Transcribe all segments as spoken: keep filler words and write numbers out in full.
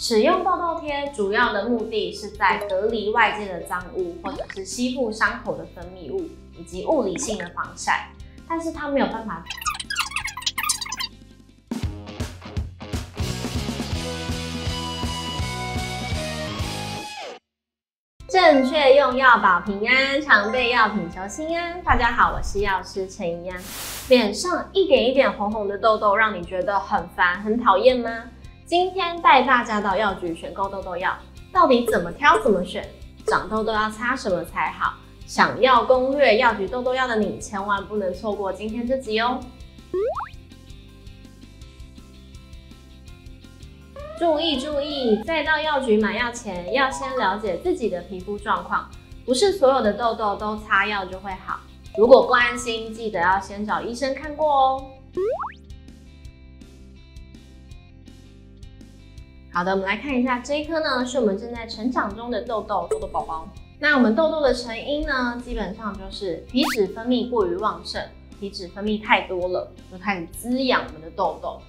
使用痘痘贴主要的目的是在隔离外界的脏污，或者是吸附伤口的分泌物以及物理性的防晒，但是它没有办法。 正确用药保平安，常备药品求心安。大家好，我是药师陈怡安。脸上一点一点红红的痘痘，让你觉得很烦、很讨厌吗？今天带大家到药局选购痘痘药，到底怎么挑、怎么选？长痘痘要擦什么才好？想要攻略药局痘痘药的你，千万不能错过今天这集哦！注意注意，在到药局买药前，要先了解自己的皮肤状况。不是所有的痘痘都擦药就会好，如果不安心，记得要先找医生看过哦。好的，我们来看一下这一颗呢，是我们正在成长中的痘痘痘痘宝宝。那我们痘痘的成因呢，基本上就是皮脂分泌过于旺盛，皮脂分泌太多了，就开始滋养我们的痘痘。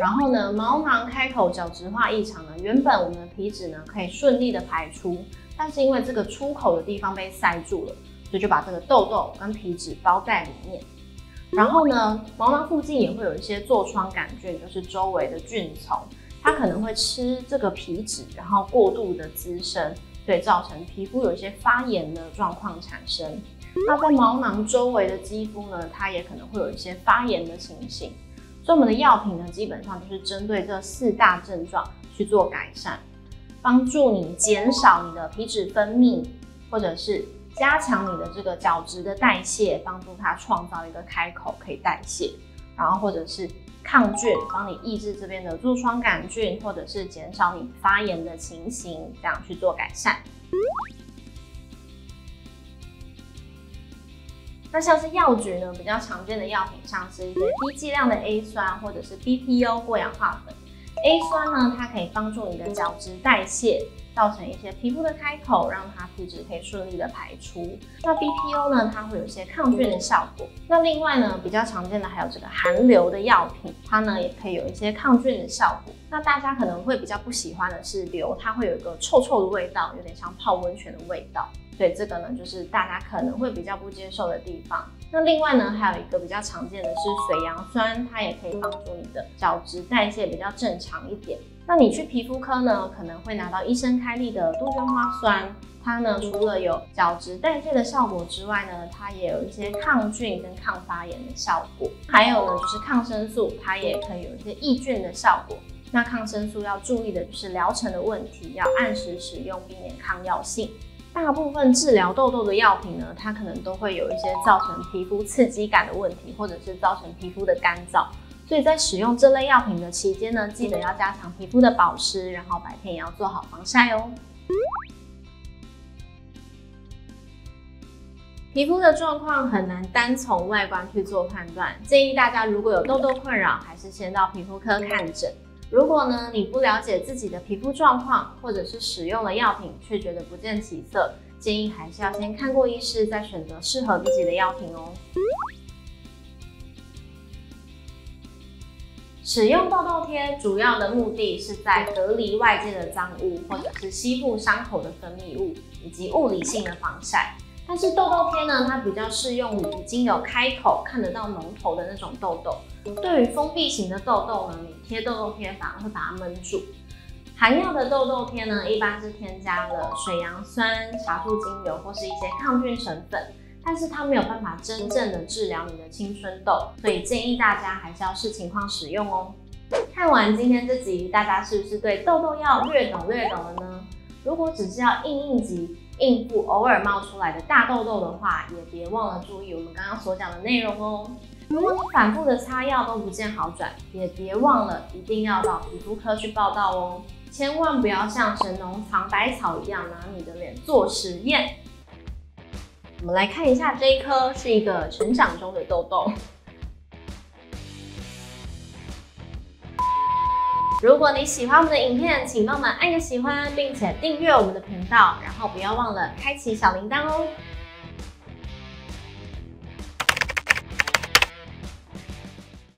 然后呢，毛囊开口角质化异常呢，原本我们的皮脂呢可以顺利的排出，但是因为这个出口的地方被塞住了，所以就把这个痘痘跟皮脂包在里面。然后呢，毛囊附近也会有一些痤疮杆菌，就是周围的菌丛，它可能会吃这个皮脂，然后过度的滋生，所以造成皮肤有一些发炎的状况产生。那在毛囊周围的肌肤呢，它也可能会有一些发炎的情形。 所以我们的药品呢，基本上就是针对这四大症状去做改善，帮助你减少你的皮脂分泌，或者是加强你的这个角质的代谢，帮助它创造一个开口可以代谢，然后或者是抗菌，帮你抑制这边的痤疮杆菌，或者是减少你发炎的情形，这样去做改善。 那像是药局呢，比较常见的药品像是一些低剂量的 A 酸，或者是 B P O 过氧化苯。A 酸呢，它可以帮助你的角质代谢，造成一些皮肤的开口，让它皮脂可以顺利的排出。那 B P O 呢，它会有一些抗菌的效果。那另外呢，比较常见的还有这个含硫的药品，它呢也可以有一些抗菌的效果。那大家可能会比较不喜欢的是硫，它会有一个臭臭的味道，有点像泡温泉的味道。 所以这个呢，就是大家可能会比较不接受的地方。那另外呢，还有一个比较常见的是水杨酸，它也可以帮助你的角质代谢比较正常一点。那你去皮肤科呢，可能会拿到医生开立的杜鹃花酸，它呢除了有角质代谢的效果之外呢，它也有一些抗菌跟抗发炎的效果。还有呢，就是抗生素，它也可以有一些抑菌的效果。那抗生素要注意的就是疗程的问题，要按时使用，避免抗药性。 大部分治疗痘痘的药品呢，它可能都会有一些造成皮肤刺激感的问题，或者是造成皮肤的干燥。所以在使用这类药品的期间呢，记得要加强皮肤的保湿，然后白天也要做好防晒哦。皮肤的状况很难单从外观去做判断，建议大家如果有痘痘困扰，还是先到皮肤科看诊。 如果呢，你不了解自己的皮肤状况，或者是使用了药品却觉得不见起色，建议还是要先看过医师，再选择适合自己的药品哦。使用痘痘贴主要的目的是在隔离外界的脏污，或者是吸附伤口的分泌物以及物理性的防晒。但是痘痘贴呢，它比较适用于已经有开口看得到脓头的那种痘痘。 对于封闭型的痘痘呢，你贴痘痘贴反而会把它闷住。含药的痘痘贴呢，一般是添加了水杨酸、茶树精油或是一些抗菌成分，但是它没有办法真正的治疗你的青春痘，所以建议大家还是要视情况使用哦。看完今天这集，大家是不是对痘痘药略懂略懂了呢？如果只是要应应急应付偶尔冒出来的大痘痘的话，也别忘了注意我们刚刚所讲的内容哦。 如果你反复的擦药都不见好转，也别忘了一定要到皮肤科去报到哦！千万不要像神农尝百草一样拿你的脸做实验。我们来看一下这一颗是一个成长中的痘痘。如果你喜欢我们的影片，请帮我们按个喜欢，并且订阅我们的频道，然后不要忘了开启小铃铛哦！